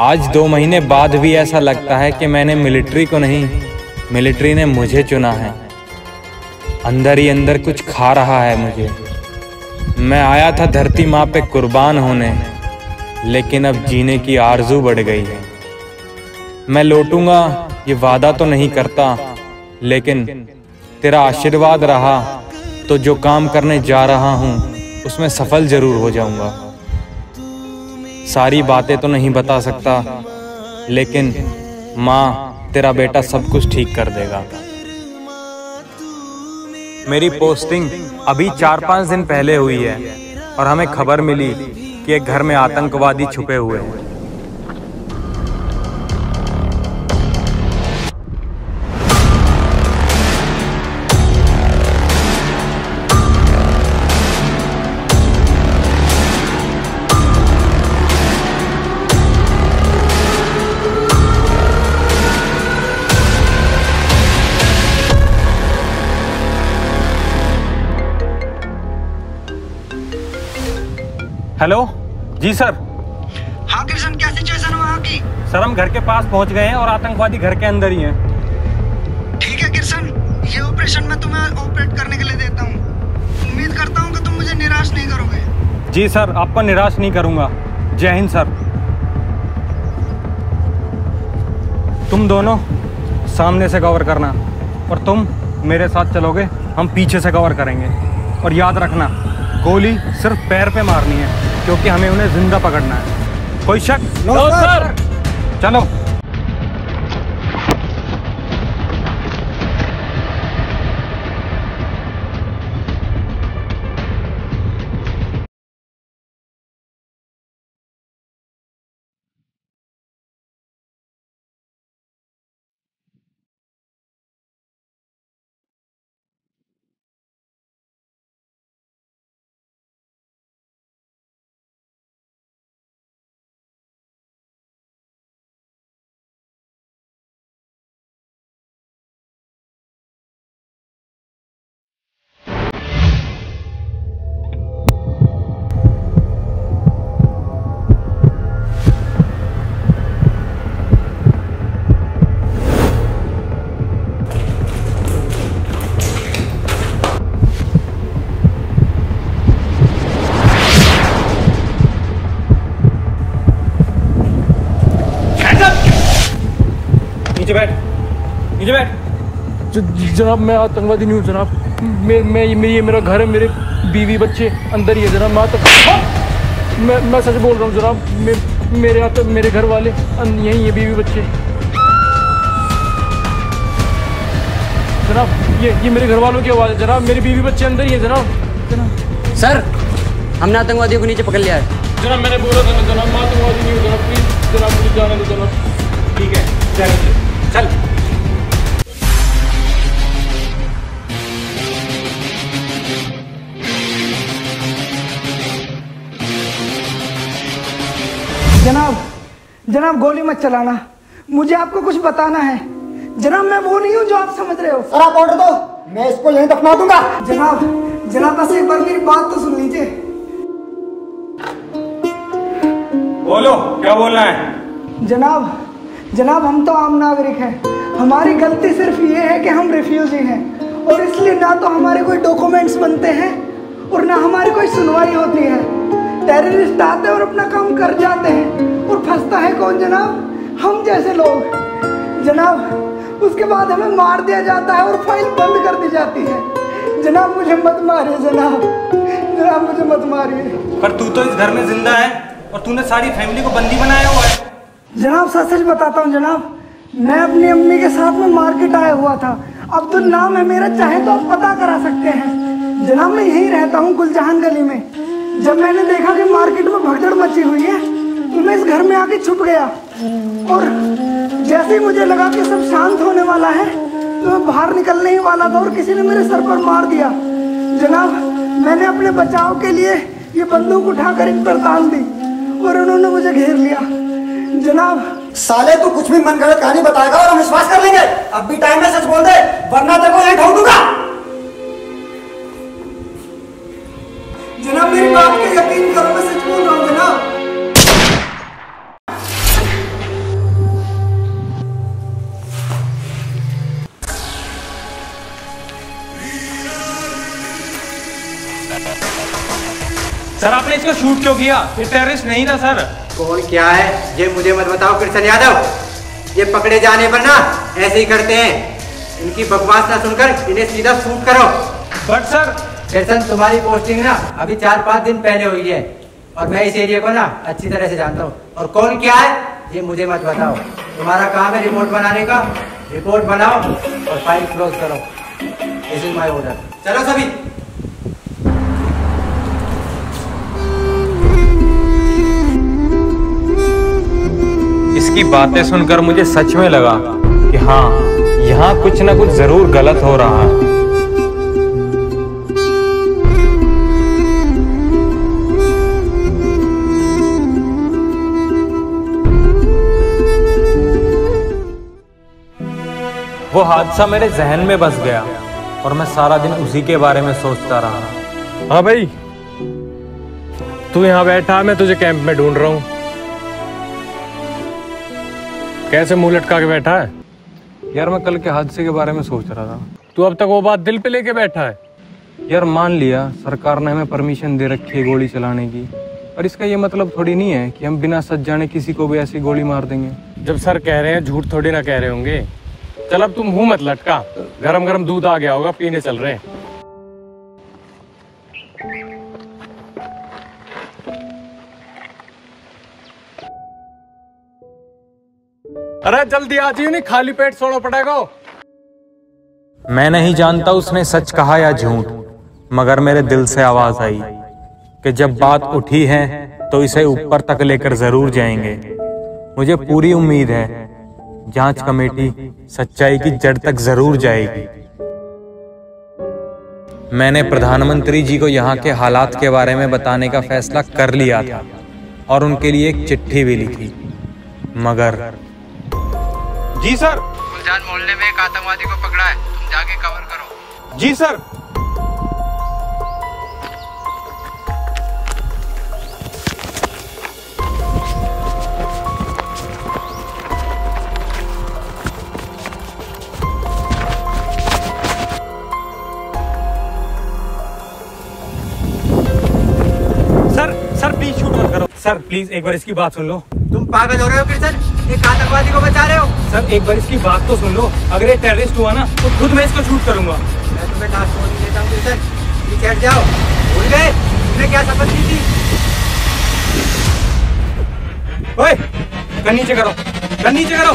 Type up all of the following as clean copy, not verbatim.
आज 2 महीने बाद भी ऐसा लगता है कि मैंने मिलिट्री को नहीं, मिलिट्री ने मुझे चुना है। अंदर ही अंदर कुछ खा रहा है मुझे। मैं आया था धरती माँ पे कुर्बान होने, लेकिन अब जीने की आरजू बढ़ गई है। मैं लौटूंगा ये वादा तो नहीं करता, लेकिन तेरा आशीर्वाद रहा तो जो काम करने जा रहा हूँ उसमें सफल जरूर हो जाऊंगा। सारी बातें तो नहीं बता सकता, लेकिन माँ तेरा बेटा सब कुछ ठीक कर देगा। मेरी पोस्टिंग अभी 4-5 दिन पहले हुई है और हमें खबर मिली कि एक घर में आतंकवादी छुपे हुए हैं। Hello ji sir. हाँ कृष्ण, क्या सिचुएशन है वहाँ की? सर हम घर के पास पहुँच गए हैं और आतंकवादी घर के अंदर ही हैं। ठीक है कृष्ण, ये ऑपरेशन मैं तुम्हें ऑपरेट करने के लिए देता हूँ। उम्मीद करता हूँ कि तुम मुझे निराश नहीं करोगे। जी सर, आपको निराश नहीं करूँगा। जय हिंद सर। तुम दोनों सामने से कवर करना और तुम मेरे साथ चलोगे, हम पीछे से कवर करेंगे। और याद रखना, गोली सिर्फ पैर पे मारनी है क्योंकि हमें उन्हें जिंदा पकड़ना है। कोई शक? No sir. चलो। जनाब मैं आतंकवादी नहीं हूँ जनाब। ये मेरा घर है, मेरे बीवी बच्चे अंदर ही है जनाब। मैं सच बोल रहा हूँ जनाब। मेरे घर वाले यहीं है, बीवी बच्चे जनाब। ये मेरे घर वालों की आवाज़ है जनाब। मेरे बीवी बच्चे अंदर ही है जनाब। सर हमने आतंकवादियों को नीचे पकड़ लिया है जनाब। मैंने बोला था जनाब मैं आतंकवादी नहीं हूँ जनाब। प्लीज़ जनाब मुझे जाने दो जनाब। ठीक है चल। जनाब गोली मत चलाना, मुझे आपको कुछ बताना है जनाब। मैं वो नहीं हूँ जो आप समझ रहे हो। सर आप ऑर्डर दो, मैं इसको यहीं दफना दूंगा। जनाब जनाब बस एक बार मेरी बात तो सुन लीजिए। बोलो क्या बोलना है? जनाब जनाब हम तो आम नागरिक हैं। हमारी गलती सिर्फ ये है कि हम रिफ्यूजी हैं और इसलिए ना तो हमारे कोई डॉक्यूमेंट्स बनते हैं और ना हमारी कोई सुनवाई होती है। टेररिस्ट आते हैं और अपना काम कर जाते हैं और फंसता है कौन जनाब? हम जैसे लोग जनाब। उसके बाद हमें मार दिया जाता है और फाइल बंद कर दी जाती है। जनाब मुझे मत मारिए जनाब, जनाब मुझे मत मारिए। पर तू तो इस घर में जिंदा है और तूने सारी फैमिली को बंदी बनाया हुआ है। जनाब सच सच बताता हूँ जनाब, मैं अपनी अम्मी के साथ में मार्केट आया हुआ था। अब्दुल नाम है मेरा, चाहे तो आप पता करा सकते हैं जनाब। मैं यहीं रहता हूँ गुलजहान गली में। जब मैंने देखा कि मार्केट में भगदड़ मची हुई है तो मैं इस घर में आके छुप गया और जैसे ही मुझे लगा कि सब शांत होने वाला है तो मैं बाहर निकलने ही वाला था और किसी ने मेरे सर पर मार दिया जनाब। मैंने अपने बचाव के लिए ये बंदूक उठाकर एक तरताल दी और उन्होंने मुझे घेर लिया जनाब। साले तो कुछ भी मनगढ़ंत कहानी बताएगा और हम विश्वास कर लेंगे। अब भी टाइम है, सच बोल दे वरना तेरे को यहीं ढूंढ दूंगा। जनाब मेरी बात पे यकीन करो, मैं सच बोल रहा हूँ जनाब। सर आपने इसको शूट क्यों किया? ये टेररिस्ट नहीं था सर। कौन क्या है ये मुझे मत बताओ कृष्ण यादव, ये पकड़े जाने पर ना ऐसे ही करते हैं, इनकी बकवास ना सुनकर इन्हें सीधा शूट करो। बट सर कृष्ण तुम्हारी पोस्टिंग ना अभी 4-5 दिन पहले हुई है और मैं इस एरिया को ना अच्छी तरह से जानता हूँ, और कौन क्या है ये मुझे मत बताओ। तुम्हारा काम है रिपोर्ट बनाने का, रिपोर्ट बनाओ और फाइल क्लोज करो। This is my order. चलो सभी। इसकी बातें सुनकर मुझे सच में लगा कि हाँ, यहाँ कुछ ना कुछ जरूर गलत हो रहा है। वो हादसा मेरे जहन में बस गया और मैं सारा दिन उसी के बारे में सोचता रहा। हाँ भाई, तू यहाँ बैठा, मैं तुझे कैंप में ढूंढ रहा हूँ। कैसे मुंह लटका के बैठा है? यार मैं कल के हादसे के बारे में सोच रहा था। तू अब तक वो बात दिल पे लेके बैठा है? यार मान लिया सरकार ने हमें परमिशन दे रखी है गोली चलाने की, और इसका ये मतलब थोड़ी नहीं है कि हम बिना सच जाने किसी को भी ऐसी गोली मार देंगे। जब सर कह रहे हैं झूठ थोड़ी ना कह रहे होंगे। चल अब तुम मुंह मत लटका, गरम गरम दूध आ गया होगा, पीने चल रहे हैं। अरे जल्दी आ जाइए, नहीं खाली पेट सोना पड़ेगा। मैं नहीं जानता उसने सच कहा या झूठ, मगर मेरे दिल से आवाज आई कि जब बात उठी है तो इसे ऊपर तक लेकर जरूर जाएंगे। मुझे पूरी उम्मीद है जांच कमेटी सच्चाई की जड़ तक जरूर जाएगी। मैंने प्रधानमंत्री जी को यहाँ के हालात के बारे में बताने का फैसला कर लिया था और उनके लिए एक चिट्ठी भी लिखी, मगर जी सर गुलजान मोहल्ले में एक आतंकवादी को पकड़ा है, तुम जाके कवर करो। जी सर। सर प्लीज एक बार इसकी बात सुन लो। तुम पागल हो रहे हो कृष्ण, एक आतंकवादी को बचा रहे हो। सर एक बार इसकी बात तो सुन लो, अगर ये टेररिस्ट हुआ ना तो खुद मैं इसको शूट करूंगा। मैं तुम्हें लास्ट वार्निंग देता हूं कृष्ण, प्लीज हट जाओ। भूल गए तुमने क्या शपथ ली थी? ओए गन नीचे करो, गन नीचे करो।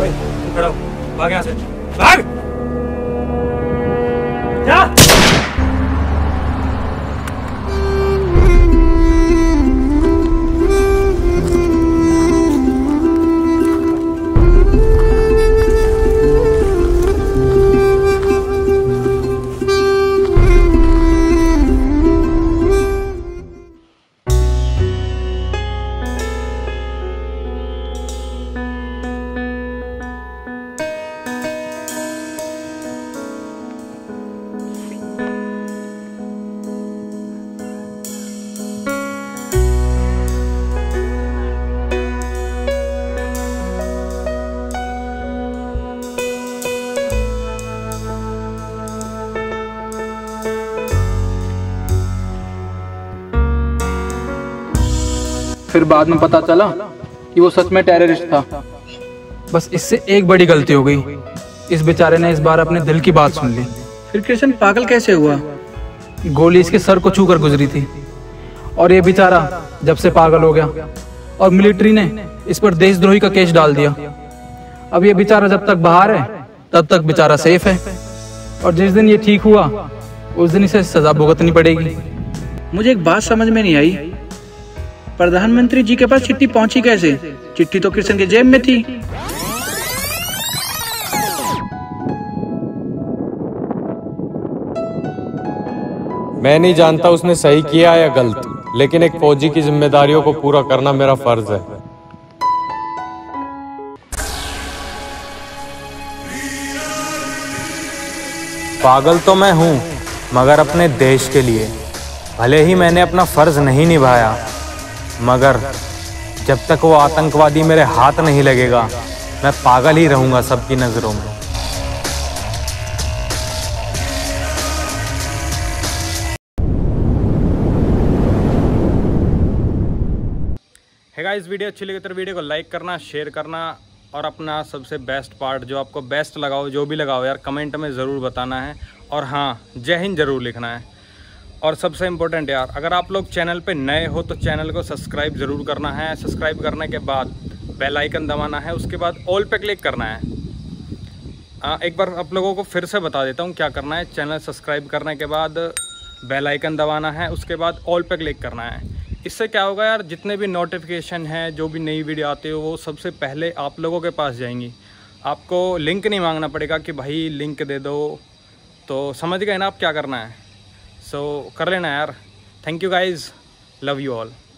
ओए तुम खड़ा हो, भाग यहां से, भाग जा। फिर बाद में पता चला कि वो सच में टेररिस्ट था। बस इससे एक बड़ी गलती हो गई, इस बेचारे ने इस बार अपने दिल की बात सुन ली। फिर कृष्ण पागल कैसे हुआ? गोली इसके सर को छूकर गुजरी थी और ये बेचारा जब से पागल हो गया, और मिलिट्री ने इस पर देशद्रोही का केस डाल दिया। अब ये बेचारा जब तक बाहर है तब तक बेचारा सेफ है, और जिस दिन ये ठीक हुआ उस दिन इसे सजा भुगतनी पड़ेगी। मुझे एक बात समझ में नहीं आई, प्रधानमंत्री जी के पास चिट्ठी पहुंची कैसे? चिट्ठी तो कृष्ण के जेब में थी। मैं नहीं जानता उसने सही किया या गलत, लेकिन एक फौजी की जिम्मेदारियों को पूरा करना मेरा फर्ज है। पागल तो मैं हूं, मगर अपने देश के लिए। भले ही मैंने अपना फर्ज नहीं निभाया, मगर जब तक वो आतंकवादी मेरे हाथ नहीं लगेगा मैं पागल ही रहूंगा सबकी नजरों में। है गाइस, वीडियो अच्छी लगी तो वीडियो को लाइक करना, शेयर करना और अपना सबसे बेस्ट पार्ट जो आपको बेस्ट लगाओ, जो भी लगाओ यार, कमेंट में ज़रूर बताना है। और हाँ, जय हिंद ज़रूर लिखना है। और सबसे इम्पोर्टेंट यार, अगर आप लोग चैनल पे नए हो तो चैनल को सब्सक्राइब ज़रूर करना है। सब्सक्राइब करने के बाद बेल आइकन दबाना है, उसके बाद ऑल पे क्लिक करना है। एक बार आप लोगों को फिर से बता देता हूँ क्या करना है। चैनल सब्सक्राइब करने के बाद बेल आइकन दबाना है, उसके बाद ऑल पे क्लिक करना है। इससे क्या होगा यार, जितने भी नोटिफिकेशन हैं, जो भी नई वीडियो आती है वो सबसे पहले आप लोगों के पास जाएंगी। आपको लिंक नहीं मांगना पड़ेगा कि भाई लिंक दे दो, तो समझ गए ना आप क्या करना है। सो कर लेना यार। Thank you guys, love you all.